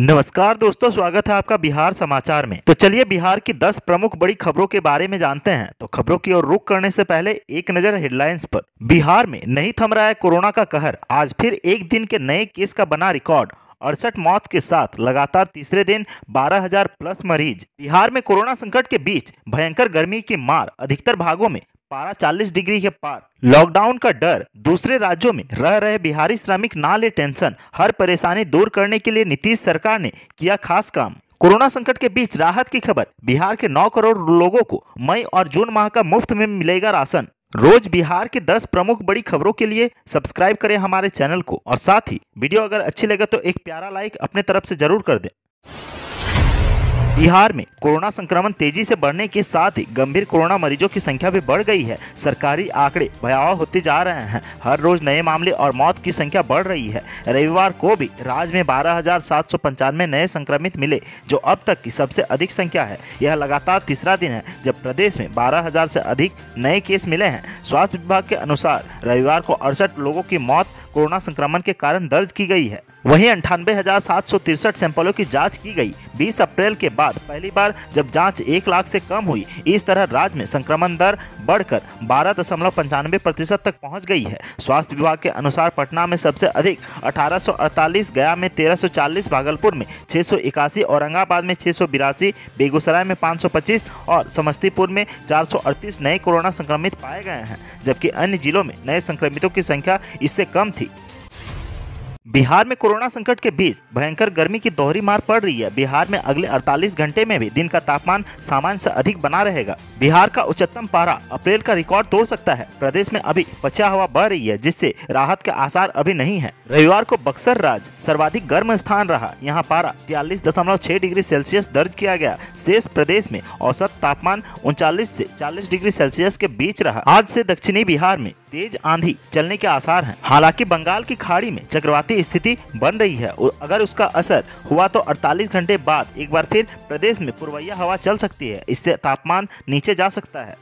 नमस्कार दोस्तों, स्वागत है आपका बिहार समाचार में। तो चलिए बिहार की 10 प्रमुख बड़ी खबरों के बारे में जानते हैं। तो खबरों की ओर रुख करने से पहले एक नजर हेडलाइंस पर। बिहार में नहीं थम रहा है कोरोना का कहर, आज फिर एक दिन के नए केस का बना रिकॉर्ड। 68 मौत के साथ लगातार तीसरे दिन 12,000 प्लस मरीज। बिहार में कोरोना संकट के बीच भयंकर गर्मी की मार, अधिकतर भागों में पारा 40 डिग्री के पार। लॉकडाउन का डर, दूसरे राज्यों में रह रहे बिहारी श्रमिक ना ले टेंशन, हर परेशानी दूर करने के लिए नीतीश सरकार ने किया खास काम। कोरोना संकट के बीच राहत की खबर, बिहार के 9 करोड़ लोगों को मई और जून माह का मुफ्त में मिलेगा राशन। रोज बिहार के 10 प्रमुख बड़ी खबरों के लिए सब्सक्राइब करें हमारे चैनल को, और साथ ही वीडियो अगर अच्छी लगे तो एक प्यारा लाइक अपने तरफ से जरूर कर दें। बिहार में कोरोना संक्रमण तेजी से बढ़ने के साथ ही गंभीर कोरोना मरीजों की संख्या भी बढ़ गई है। सरकारी आंकड़े भयावह होते जा रहे हैं, हर रोज नए मामले और मौत की संख्या बढ़ रही है। रविवार को भी राज्य में 12,795 नए संक्रमित मिले, जो अब तक की सबसे अधिक संख्या है। यह लगातार तीसरा दिन है जब प्रदेश में 12,000 से अधिक नए केस मिले हैं। स्वास्थ्य विभाग के अनुसार रविवार को 68 लोगों की मौत कोरोना संक्रमण के कारण दर्ज की गई है। वहीं 98,763 सैंपलों की जांच की गई। 20 अप्रैल के बाद पहली बार जब जांच 1 लाख से कम हुई। इस तरह राज्य में संक्रमण दर बढ़कर 12.95% तक पहुंच गई है। स्वास्थ्य विभाग के अनुसार पटना में सबसे अधिक 1848, गया में 1340, भागलपुर में 681, औरंगाबाद में 682, बेगूसराय में 525 और समस्तीपुर में 438 नए कोरोना संक्रमित पाए गए हैं, जबकि अन्य जिलों में नए संक्रमितों की संख्या इससे कम थी। बिहार में कोरोना संकट के बीच भयंकर गर्मी की दोहरी मार पड़ रही है। बिहार में अगले 48 घंटे में भी दिन का तापमान सामान्य से अधिक बना रहेगा। बिहार का उच्चतम पारा अप्रैल का रिकॉर्ड तोड़ सकता है। प्रदेश में अभी पछुआ हवा बह रही है, जिससे राहत के आसार अभी नहीं है। रविवार को बक्सर राज्य सर्वाधिक गर्म स्थान रहा, यहाँ पारा 43.6 डिग्री सेल्सियस दर्ज किया गया। शेष प्रदेश में औसत तापमान 39 से 40 डिग्री सेल्सियस के बीच रहा। आज से दक्षिणी बिहार में तेज आंधी चलने के आसार हैं। हालांकि बंगाल की खाड़ी में चक्रवाती स्थिति बन रही है, अगर उसका असर हुआ तो 48 घंटे बाद एक बार फिर प्रदेश में पुरवैया हवा चल सकती है, इससे तापमान नीचे जा सकता है।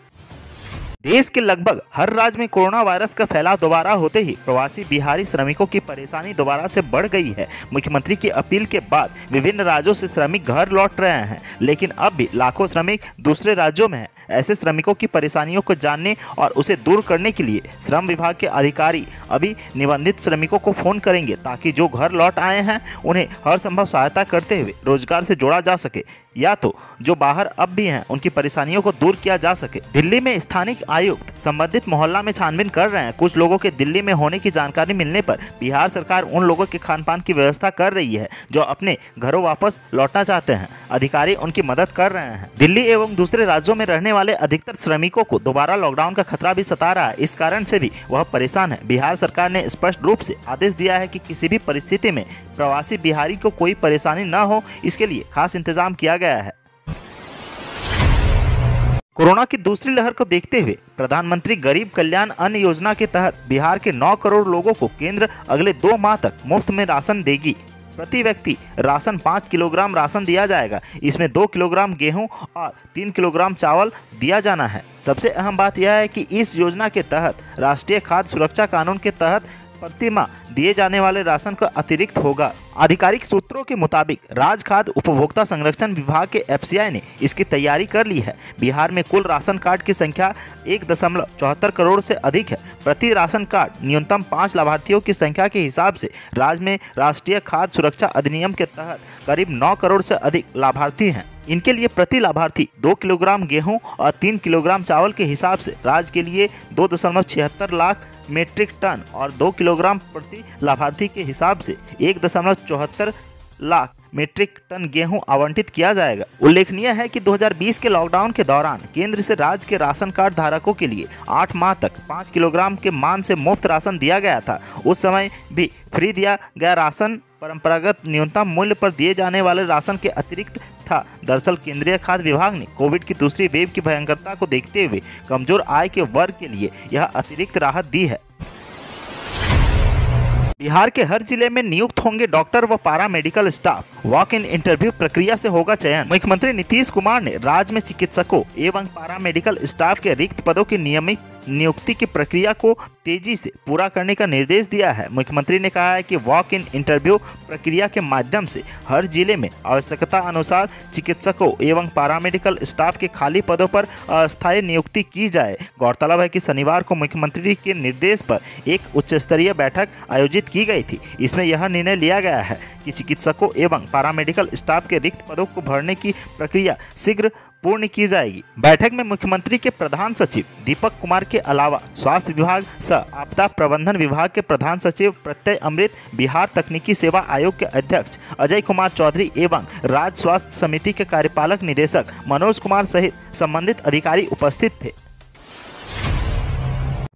देश के लगभग हर राज्य में कोरोना वायरस का फैलाव दोबारा होते ही प्रवासी बिहारी श्रमिकों की परेशानी दोबारा से बढ़ गई है। मुख्यमंत्री की अपील के बाद विभिन्न राज्यों से श्रमिक घर लौट रहे हैं, लेकिन अब भी लाखों श्रमिक दूसरे राज्यों में हैं। ऐसे श्रमिकों की परेशानियों को जानने और उसे दूर करने के लिए श्रम विभाग के अधिकारी अभी निबंधित श्रमिकों को फोन करेंगे, ताकि जो घर लौट आए हैं उन्हें हर संभव सहायता करते हुए रोजगार से जोड़ा जा सके, या तो जो बाहर अब भी हैं उनकी परेशानियों को दूर किया जा सके। दिल्ली में स्थानीय आयुक्त संबंधित मोहल्ला में छानबीन कर रहे हैं। कुछ लोगों के दिल्ली में होने की जानकारी मिलने पर बिहार सरकार उन लोगों के खान पान की व्यवस्था कर रही है जो अपने घरों वापस लौटना चाहते हैं। अधिकारी उनकी मदद कर रहे हैं। दिल्ली एवं दूसरे राज्यों में रहने वाले अधिकतर श्रमिकों को दोबारा लॉकडाउन का खतरा भी सता रहा है, इस कारण से भी वह परेशान है। बिहार सरकार ने स्पष्ट रूप से आदेश दिया है कि किसी भी परिस्थिति में प्रवासी बिहारी को कोई परेशानी न हो, इसके लिए खास इंतजाम किया गया है। कोरोना की दूसरी लहर को देखते हुए प्रधानमंत्री गरीब कल्याण अन्न योजना के तहत बिहार के 9 करोड़ लोगों को केंद्र अगले 2 माह तक मुफ्त में राशन देगी। प्रति व्यक्ति राशन 5 किलोग्राम राशन दिया जाएगा। इसमें 2 किलोग्राम गेहूं और 3 किलोग्राम चावल दिया जाना है। सबसे अहम बात यह है कि इस योजना के तहत राष्ट्रीय खाद्य सुरक्षा कानून के तहत प्रति माह दिए जाने वाले राशन का अतिरिक्त होगा। आधिकारिक सूत्रों के मुताबिक राज्य खाद्य उपभोक्ता संरक्षण विभाग के एफसीआई ने इसकी तैयारी कर ली है। बिहार में कुल राशन कार्ड की संख्या 1.74 करोड़ से अधिक है। प्रति राशन कार्ड न्यूनतम 5 लाभार्थियों की संख्या के हिसाब से राज्य में राष्ट्रीय खाद्य सुरक्षा अधिनियम के तहत करीब 9 करोड़ से अधिक लाभार्थी हैं। इनके लिए प्रति लाभार्थी 2 किलोग्राम गेहूं और 3 किलोग्राम चावल के हिसाब से राज्य के लिए 2.76 लाख मेट्रिक टन और 2 किलोग्राम प्रति लाभार्थी के हिसाब से 1.74 लाख मेट्रिक टन गेहूं आवंटित किया जाएगा। उल्लेखनीय है कि 2020 के लॉकडाउन के दौरान केंद्र से राज्य के राशन कार्ड धारकों के लिए 8 माह तक 5 किलोग्राम के मान से मुफ्त राशन दिया गया था। उस समय भी फ्री दिया गया राशन परंपरागत न्यूनतम मूल्य पर दिए जाने वाले राशन के अतिरिक्त था। दरअसल केंद्रीय खाद्य विभाग ने कोविड की दूसरी वेव की भयंकरता को देखते हुए कमजोर आय के वर्ग के लिए यह अतिरिक्त राहत दी है। बिहार के हर जिले में नियुक्त होंगे डॉक्टर व paramedical staff. Walk in interview प्रक्रिया से होगा चयन। मुख्यमंत्री नीतीश कुमार ने राज्य में चिकित्सकों एवं पारा मेडिकल स्टाफ के रिक्त पदों की नियमित नियुक्ति की प्रक्रिया को तेजी से पूरा करने का निर्देश दिया है। मुख्यमंत्री ने कहा है कि वॉक इन इंटरव्यू प्रक्रिया के माध्यम से हर जिले में आवश्यकता अनुसार चिकित्सकों एवं पैरामेडिकल स्टाफ के खाली पदों पर अस्थायी नियुक्ति की जाए। गौरतलब है कि शनिवार को मुख्यमंत्री के निर्देश पर एक उच्च स्तरीय बैठक आयोजित की गई थी। इसमें यह निर्णय लिया गया है कि चिकित्सकों एवं पैरामेडिकल स्टाफ के रिक्त पदों को भरने की प्रक्रिया शीघ्र पूर्ण की जाएगी। बैठक में मुख्यमंत्री के प्रधान सचिव दीपक कुमार के अलावा स्वास्थ्य विभाग सह आपदा प्रबंधन विभाग के प्रधान सचिव प्रत्यय अमृत, बिहार तकनीकी सेवा आयोग के अध्यक्ष अजय कुमार चौधरी एवं राज्य स्वास्थ्य समिति के कार्यपालक निदेशक मनोज कुमार सहित संबंधित अधिकारी उपस्थित थे।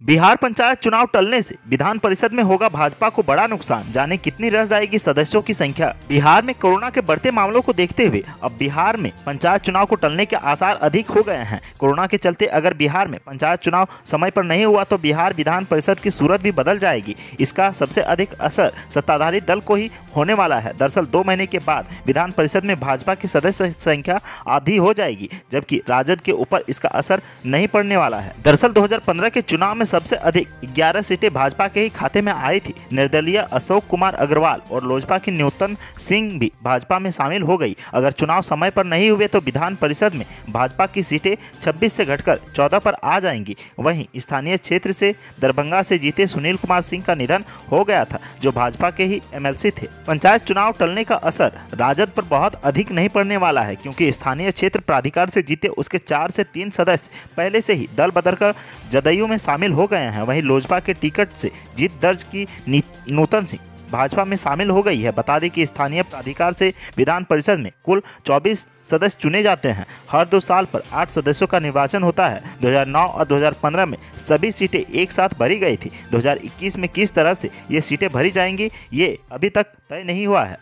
बिहार पंचायत चुनाव टलने से विधान परिषद में होगा भाजपा को बड़ा नुकसान, जाने कितनी रह जाएगी सदस्यों की संख्या। बिहार में कोरोना के बढ़ते मामलों को देखते हुए अब बिहार में पंचायत चुनाव को टलने के आसार अधिक हो गए हैं। कोरोना के चलते अगर बिहार में पंचायत चुनाव समय पर नहीं हुआ तो बिहार विधान परिषद की सूरत भी बदल जाएगी। इसका सबसे अधिक असर सत्ताधारी दल को ही होने वाला है। दरअसल 2 महीने के बाद विधान परिषद में भाजपा की सदस्य संख्या आधी हो जाएगी, जबकि राजद के ऊपर इसका असर नहीं पड़ने वाला है। दरअसल 2015 के चुनाव में सबसे अधिक 11 सीटें भाजपा के ही खाते में आई थी। निर्दलीय अशोक कुमार अग्रवाल और लोजपा की न्यूतन सिंह भी भाजपा में शामिल हो गई। अगर चुनाव समय पर नहीं हुए तो विधान परिषद में भाजपा की सीटें 26 से घटकर 14 पर आ जाएंगी। वहीं स्थानीय क्षेत्र से दरभंगा से जीते सुनील कुमार सिंह का निधन हो गया था, जो भाजपा के ही MLC थे। पंचायत चुनाव टलने का असर राजद पर बहुत अधिक नहीं पड़ने वाला है, क्योंकि स्थानीय क्षेत्र प्राधिकार से जीते उसके 4 से 3 सदस्य पहले से ही दल बदलकर जदयू में शामिल हो गए हैं। वहीं लोजपा के टिकट से जीत दर्ज की नूतन सिंह भाजपा में शामिल हो गई है। बता दें कि स्थानीय प्राधिकार से विधान परिषद में कुल 24 सदस्य चुने जाते हैं। हर 2 साल पर 8 सदस्यों का निर्वाचन होता है। 2009 और 2015 में सभी सीटें एक साथ भरी गई थी। 2021 में किस तरह से ये सीटें भरी जाएंगी ये अभी तक तय नहीं हुआ है।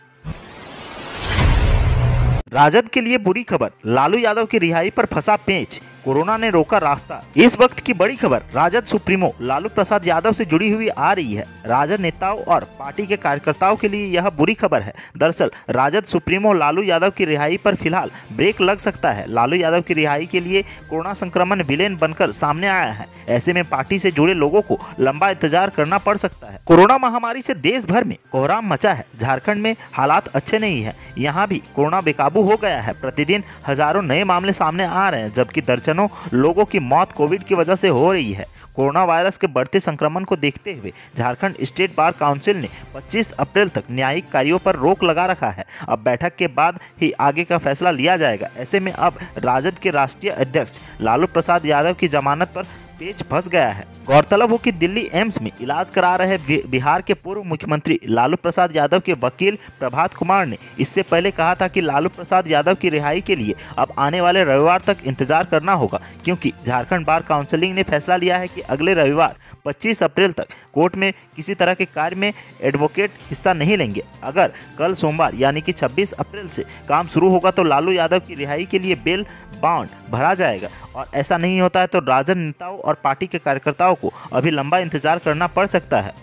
राजद के लिए बुरी खबर, लालू यादव की रिहाई पर फंसा पेंच, कोरोना ने रोका रास्ता। इस वक्त की बड़ी खबर राजद सुप्रीमो लालू प्रसाद यादव से जुड़ी हुई आ रही है। राजद नेताओं और पार्टी के कार्यकर्ताओं के लिए यह बुरी खबर है। दरअसल राजद सुप्रीमो लालू यादव की रिहाई पर फिलहाल ब्रेक लग सकता है। लालू यादव की रिहाई के लिए कोरोना संक्रमण विलेन बनकर सामने आया है। ऐसे में पार्टी से जुड़े लोगों को लंबा इंतजार करना पड़ सकता है। कोरोना महामारी से देश भर में कोहराम मचा है। झारखंड में हालात अच्छे नहीं है, यहाँ भी कोरोना बेकाबू हो गया है। प्रतिदिन हजारों नए मामले सामने आ रहे हैं, जबकि लोगों की मौत कोविड की वजह से हो रही है। कोरोना वायरस के बढ़ते संक्रमण को देखते हुए झारखंड स्टेट बार काउंसिल ने 25 अप्रैल तक न्यायिक कार्यों पर रोक लगा रखा है। अब बैठक के बाद ही आगे का फैसला लिया जाएगा। ऐसे में अब राजद के राष्ट्रीय अध्यक्ष लालू प्रसाद यादव की जमानत पर पेच फंस गया है। गौरतलब हो कि दिल्ली एम्स में इलाज करा रहे बिहार के पूर्व मुख्यमंत्री लालू प्रसाद यादव के वकील प्रभात कुमार ने इससे पहले कहा था कि लालू प्रसाद यादव की रिहाई के लिए अब आने वाले रविवार तक इंतजार करना होगा, क्योंकि झारखंड बार काउंसिलिंग ने फैसला लिया है कि अगले रविवार 25 अप्रैल तक कोर्ट में किसी तरह के कार्य में एडवोकेट हिस्सा नहीं लेंगे। अगर कल सोमवार यानी कि 26 अप्रैल से काम शुरू होगा तो लालू यादव की रिहाई के लिए बेल बाउंड भरा जाएगा, और ऐसा नहीं होता है तो राजद नेताओं और पार्टी के कार्यकर्ताओं को अभी लंबा इंतजार करना पड़ सकता है।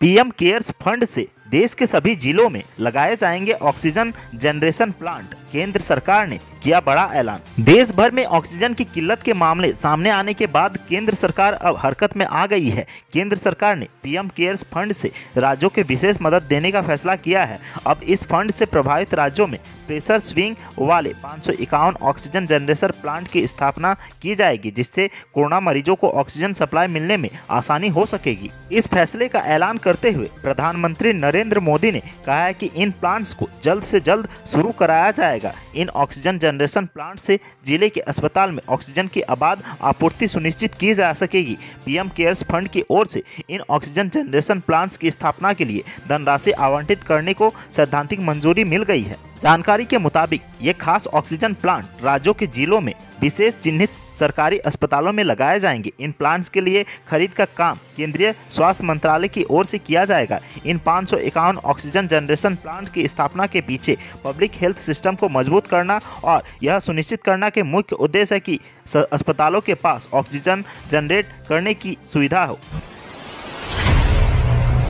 पीएम केयर्स फंड से देश के सभी जिलों में लगाए जाएंगे ऑक्सीजन जनरेशन प्लांट, केंद्र सरकार ने किया बड़ा ऐलान। देश भर में ऑक्सीजन की किल्लत के मामले सामने आने के बाद केंद्र सरकार अब हरकत में आ गई है। केंद्र सरकार ने पीएम केयर्स फंड से राज्यों के विशेष मदद देने का फैसला किया है। अब इस फंड से प्रभावित राज्यों में प्रेशर स्विंग वाले 551 ऑक्सीजन जनरेटर प्लांट की स्थापना की जाएगी, जिससे कोरोना मरीजों को ऑक्सीजन सप्लाई मिलने में आसानी हो सकेगी। इस फैसले का ऐलान करते हुए प्रधानमंत्री नरेंद्र मोदी ने कहा है कि इन प्लांट्स को जल्द से जल्द शुरू कराया जाएगा। इन ऑक्सीजन जनरेशन प्लांट से जिले के अस्पताल में ऑक्सीजन की अबाध आपूर्ति सुनिश्चित की जा सकेगी। पीएम केयर्स फंड की ओर से इन ऑक्सीजन जनरेशन प्लांट्स की स्थापना के लिए धनराशि आवंटित करने को सैद्धांतिक मंजूरी मिल गई है। जानकारी के मुताबिक ये खास ऑक्सीजन प्लांट राज्यों के जिलों में विशेष चिन्हित सरकारी अस्पतालों में लगाए जाएंगे। इन प्लांट्स के लिए खरीद का काम केंद्रीय स्वास्थ्य मंत्रालय की ओर से किया जाएगा। इन 551 ऑक्सीजन जनरेशन प्लांट की स्थापना के पीछे पब्लिक हेल्थ सिस्टम को मजबूत करना और यह सुनिश्चित करना के मुख्य उद्देश्य है कि अस्पतालों के पास ऑक्सीजन जनरेट करने की सुविधा हो।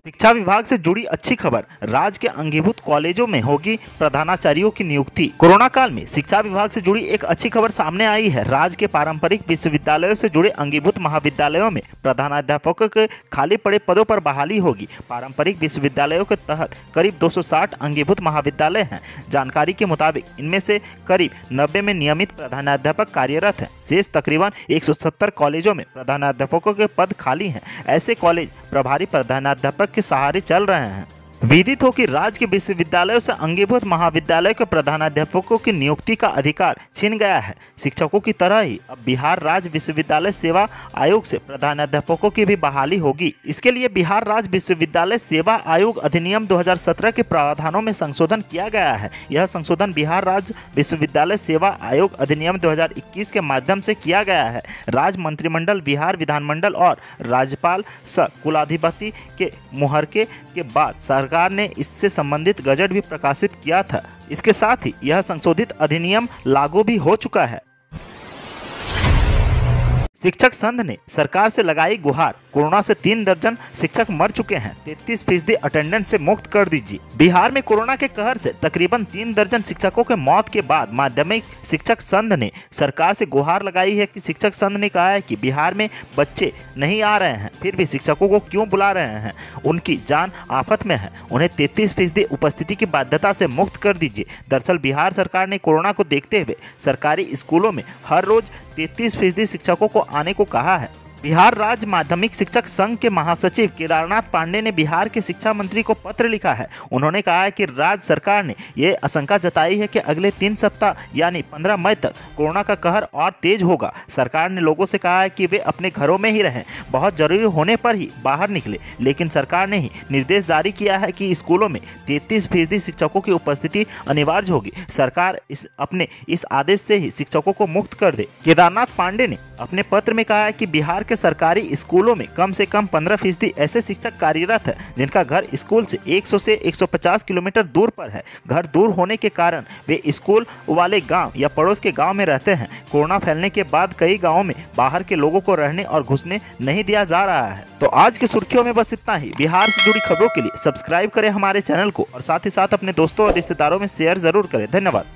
शिक्षा विभाग से जुड़ी अच्छी खबर, राज्य के अंगीभूत कॉलेजों में होगी प्रधानाचार्यों की नियुक्ति। कोरोना काल में शिक्षा विभाग से जुड़ी एक अच्छी खबर सामने आई है। राज्य के पारंपरिक विश्वविद्यालयों से जुड़े अंगीभूत महाविद्यालयों में प्रधानाध्यापकों के खाली पड़े पदों पर बहाली होगी। पारंपरिक विश्वविद्यालयों के तहत करीब 260 अंगीभूत महाविद्यालय हैं। जानकारी के मुताबिक इनमें से करीब 90 में नियमित प्रधानाध्यापक कार्यरत हैं। शेष तकरीबन 170 कॉलेजों में प्रधानाध्यापकों के पद खाली हैं। ऐसे कॉलेज प्रभारी प्रधानाध्यापक के सहारे चल रहे हैं। विदित हो कि राज्य के विश्वविद्यालयों से अंगीभूत महाविद्यालय के प्रधानाध्यापकों की नियुक्ति का अधिकार छिन गया है। शिक्षकों की तरह ही अब बिहार राज्य विश्वविद्यालय सेवा आयोग से प्रधानाध्यापकों की भी बहाली होगी। इसके लिए बिहार राज्य विश्वविद्यालय सेवा आयोग अधिनियम 2017 के प्रावधानों में संशोधन किया गया है। यह संशोधन बिहार राज्य विश्वविद्यालय सेवा आयोग अधिनियम 2021 के माध्यम से किया गया है। राज्य मंत्रिमंडल, बिहार विधानमंडल और राज्यपाल सह कुलाधिपति के मुहरके के बाद सरकार ने इससे संबंधित गजट भी प्रकाशित किया था। इसके साथ ही यह संशोधित अधिनियम लागू भी हो चुका है। शिक्षक संघ ने सरकार से लगाई गुहार, कोरोना से 3 दर्जन शिक्षक मर चुके हैं, 33% अटेंडेंस से मुक्त कर दीजिए। बिहार में कोरोना के कहर से तकरीबन 3 दर्जन शिक्षकों के मौत के बाद माध्यमिक शिक्षक संघ ने सरकार से गुहार लगाई है कि शिक्षक संघ ने कहा है कि बिहार में बच्चे नहीं आ रहे हैं, फिर भी शिक्षकों को क्यों बुला रहे हैं, उनकी जान आफत में है, उन्हें 33% उपस्थिति की बाध्यता से मुक्त कर दीजिए। दरअसल बिहार सरकार ने कोरोना को देखते हुए सरकारी स्कूलों में हर रोज 33% शिक्षकों को आने को कहा है। बिहार राज्य माध्यमिक शिक्षक संघ के महासचिव केदारनाथ पांडे ने बिहार के शिक्षा मंत्री को पत्र लिखा है। उन्होंने कहा है कि राज्य सरकार ने ये आशंका जताई है कि अगले 3 सप्ताह यानी 15 मई तक कोरोना का कहर और तेज होगा। सरकार ने लोगों से कहा है कि वे अपने घरों में ही रहें, बहुत जरूरी होने पर ही बाहर निकले। लेकिन सरकार ने ही निर्देश जारी किया है कि स्कूलों में 33% शिक्षकों की उपस्थिति अनिवार्य होगी। सरकार अपने इस आदेश से ही शिक्षकों को मुक्त कर दे। केदारनाथ पांडे ने अपने पत्र में कहा है कि बिहार के सरकारी स्कूलों में कम से कम 15% ऐसे शिक्षक कार्यरत हैं जिनका घर स्कूल से 100 से 150 किलोमीटर दूर पर है। घर दूर होने के कारण वे स्कूल वाले गांव या पड़ोस के गांव में रहते हैं। कोरोना फैलने के बाद कई गांवों में बाहर के लोगों को रहने और घुसने नहीं दिया जा रहा है। तो आज के सुर्खियों में बस इतना ही। बिहार से जुड़ी खबरों के लिए सब्सक्राइब करें हमारे चैनल को और साथ ही साथ अपने दोस्तों और रिश्तेदारों में शेयर जरूर करें। धन्यवाद।